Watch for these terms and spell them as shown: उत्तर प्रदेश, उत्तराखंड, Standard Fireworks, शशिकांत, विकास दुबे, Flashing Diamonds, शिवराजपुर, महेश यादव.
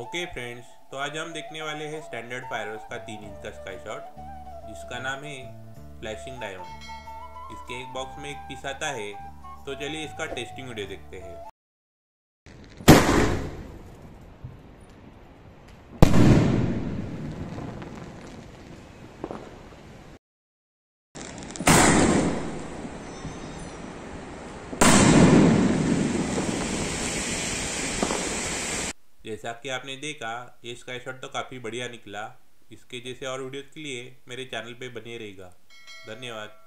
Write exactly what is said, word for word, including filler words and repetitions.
Okay friends, तो आज हम देखने वाले हैं स्टैंडर्ड फायरवर्क्स का तीन इंच का स्काई शॉट जिसका नाम है फ्लैशिंग डायमंड। इसके एक बॉक्स में एक पीस आता है, तो चलिए इसका टेस्टिंग वीडियो देखते हैं। जैसा कि आपने देखा, ये स्काई शॉट तो काफ़ी बढ़िया निकला। इसके जैसे और वीडियोस के लिए मेरे चैनल पे बने रहेगा। धन्यवाद।